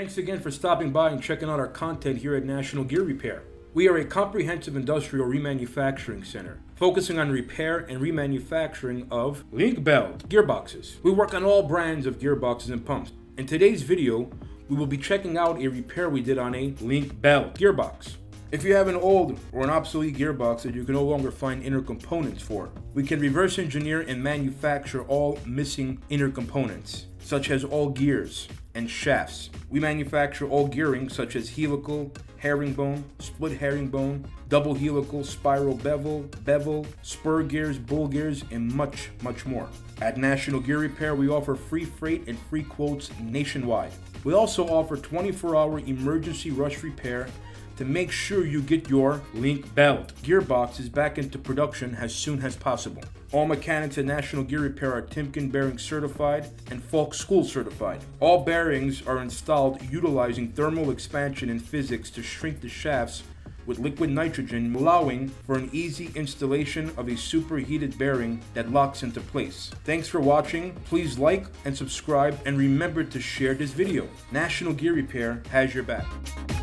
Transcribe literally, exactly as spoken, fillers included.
Thanks again for stopping by and checking out our content here at National Gear Repair. We are a comprehensive industrial remanufacturing center, focusing on repair and remanufacturing of Link Belt gearboxes. We work on all brands of gearboxes and pumps. In today's video, we will be checking out a repair we did on a Link Belt gearbox. If you have an old or an obsolete gearbox that you can no longer find inner components for, we can reverse engineer and manufacture all missing inner components, such as all gears and shafts. We manufacture all gearing such as helical, herringbone, split herringbone, double helical, spiral bevel, bevel, spur gears, bull gears, and much, much more. At National Gear Repair, we offer free freight and free quotes nationwide. We also offer twenty-four hour emergency rush repair to make sure you get your Link Belt gearboxes back into production as soon as possible. All mechanics at National Gear Repair are Timken bearing certified and Falk School certified. All bearings are installed utilizing thermal expansion and physics to shrink the shafts with liquid nitrogen, allowing for an easy installation of a superheated bearing that locks into place. Thanks for watching. Please like and subscribe, and remember to share this video. National Gear Repair has your back.